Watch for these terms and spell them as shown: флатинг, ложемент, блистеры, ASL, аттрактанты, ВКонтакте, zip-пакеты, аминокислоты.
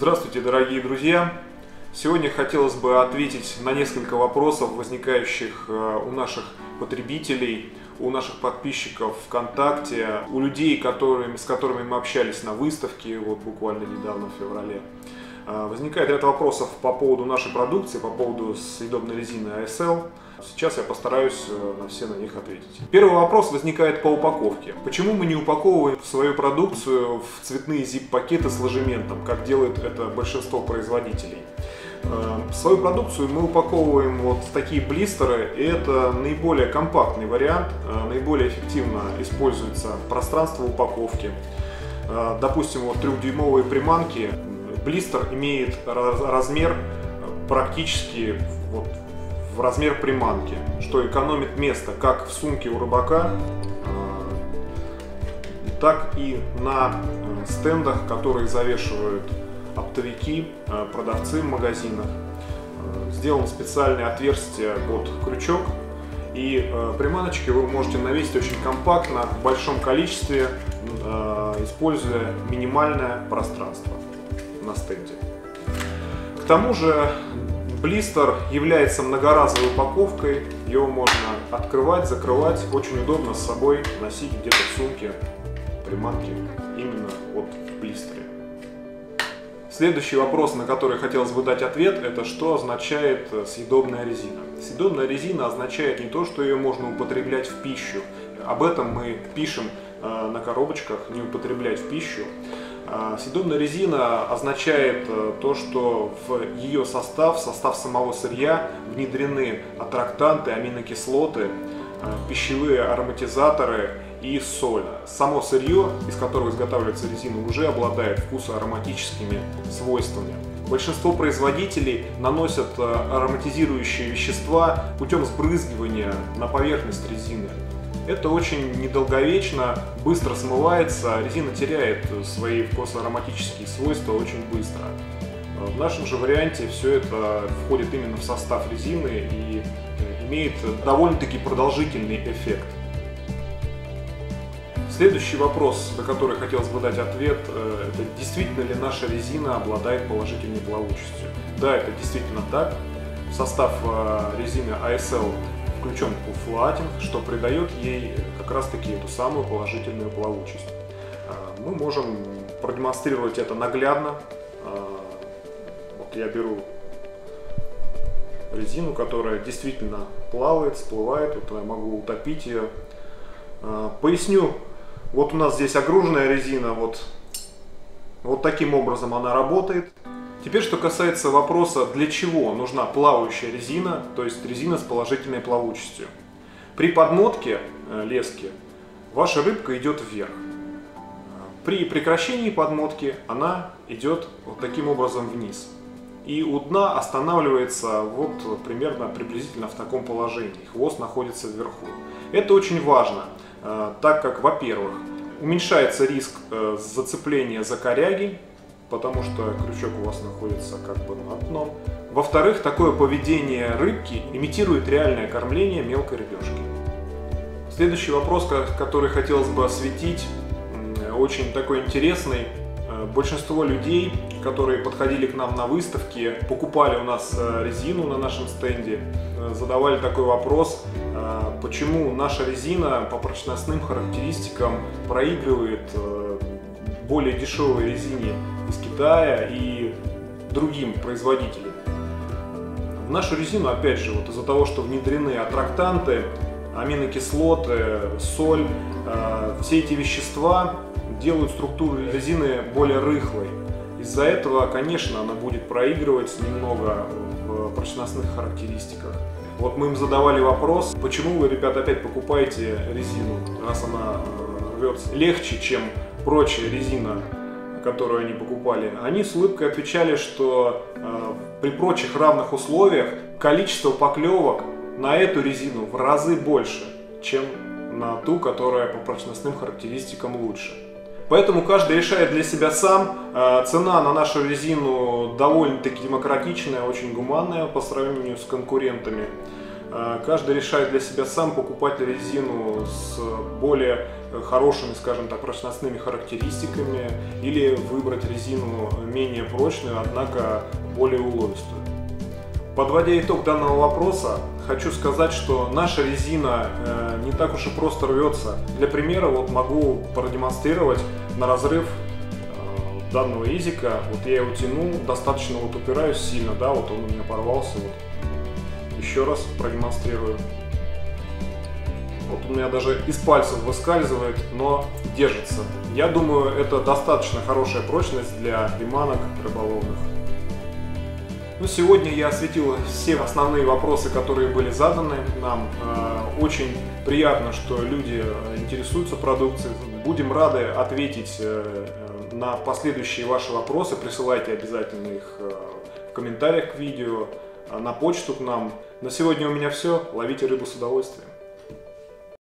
Здравствуйте, дорогие друзья! Сегодня хотелось бы ответить на несколько вопросов, возникающих у наших потребителей, у наших подписчиков ВКонтакте, у людей, с которыми мы общались на выставке, вот буквально недавно, в феврале. Возникает ряд вопросов по поводу нашей продукции, по поводу съедобной резины ASL. Сейчас я постараюсь на все на них ответить. Первый вопрос возникает по упаковке. Почему мы не упаковываем свою продукцию в цветные zip-пакеты с ложементом, как делает это большинство производителей? Свою продукцию мы упаковываем вот в такие блистеры, и это наиболее компактный вариант, наиболее эффективно используется пространство упаковки. Допустим, вот 3-дюймовые приманки. Блистер имеет размер практически вот в размер приманки, что экономит место как в сумке у рыбака, так и на стендах, которые завешивают оптовики, продавцы в магазинах. Сделано специальное отверстие под крючок, и приманочки вы можете навесить очень компактно, в большом количестве, используя минимальное пространство на стенде. К тому же блистер является многоразовой упаковкой, его можно открывать, закрывать, очень удобно с собой носить где-то в сумке приманки именно вот в блистере. Следующий вопрос, на который хотелось бы дать ответ, это что означает съедобная резина. Съедобная резина означает не то, что ее можно употреблять в пищу, об этом мы пишем на коробочках, не употреблять в пищу. Съедобная резина означает то, что в ее состав самого сырья внедрены аттрактанты, аминокислоты, пищевые ароматизаторы и соль. Само сырье, из которого изготавливается резина, уже обладает вкусоароматическими свойствами. Большинство производителей наносят ароматизирующие вещества путем сбрызгивания на поверхность резины. Это очень недолговечно, быстро смывается, резина теряет свои вкусоароматические свойства очень быстро. В нашем же варианте все это входит именно в состав резины и имеет довольно-таки продолжительный эффект. Следующий вопрос, на который хотелось бы дать ответ, это действительно ли наша резина обладает положительной плавучестью. Да, это действительно так. В состав резины ASL включен флатинг, что придает ей как раз таки эту самую положительную плавучесть. Мы можем продемонстрировать это наглядно. Вот я беру резину, которая действительно плавает, всплывает. Вот я могу утопить ее. Поясню. Вот у нас здесь огруженная резина. Вот таким образом она работает. Теперь, что касается вопроса, для чего нужна плавающая резина, то есть резина с положительной плавучестью. При подмотке лески ваша рыбка идет вверх. При прекращении подмотки она идет вот таким образом вниз. И у дна останавливается вот примерно приблизительно в таком положении. Хвост находится вверху. Это очень важно, так как, во-первых, уменьшается риск зацепления за коряги, потому что крючок у вас находится как бы над дном. Во-вторых, такое поведение рыбки имитирует реальное кормление мелкой рыбешки. Следующий вопрос, который хотелось бы осветить, очень такой интересный. Большинство людей, которые подходили к нам на выставке, покупали у нас резину на нашем стенде, задавали такой вопрос, почему наша резина по прочностным характеристикам проигрывает более дешевой резине из Китая и другим производителям. В нашу резину, опять же, вот из-за того, что внедрены аттрактанты, аминокислоты, соль, все эти вещества делают структуру резины более рыхлой. Из-за этого, конечно, она будет проигрывать немного в прочностных характеристиках. Вот мы им задавали вопрос, почему вы, ребята, опять покупаете резину, раз она рвется легче, чем прочая резина, которую они покупали. Они с улыбкой отвечали, что при прочих равных условиях количество поклевок на эту резину в разы больше, чем на ту, которая по прочностным характеристикам лучше. Поэтому каждый решает для себя сам. Цена на нашу резину довольно-таки демократичная, очень гуманная по сравнению с конкурентами. Каждый решает для себя сам, покупать резину с более хорошими, скажем так, прочностными характеристиками, или выбрать резину менее прочную, однако более уловистую. Подводя итог данного вопроса, хочу сказать, что наша резина не так уж и просто рвется. Для примера вот могу продемонстрировать на разрыв данного изика. Вот я его тяну, достаточно вот упираюсь сильно, да, вот он у меня порвался. Вот. Еще раз продемонстрирую. Вот у меня даже из пальцев выскальзывает, но держится. Я думаю, это достаточно хорошая прочность для приманок рыболовных. Ну, сегодня я осветил все основные вопросы, которые были заданы нам. Очень приятно, что люди интересуются продукцией. Будем рады ответить на последующие ваши вопросы. Присылайте обязательно их в комментариях к видео, на почту к нам. На сегодня у меня все. Ловите рыбу с удовольствием.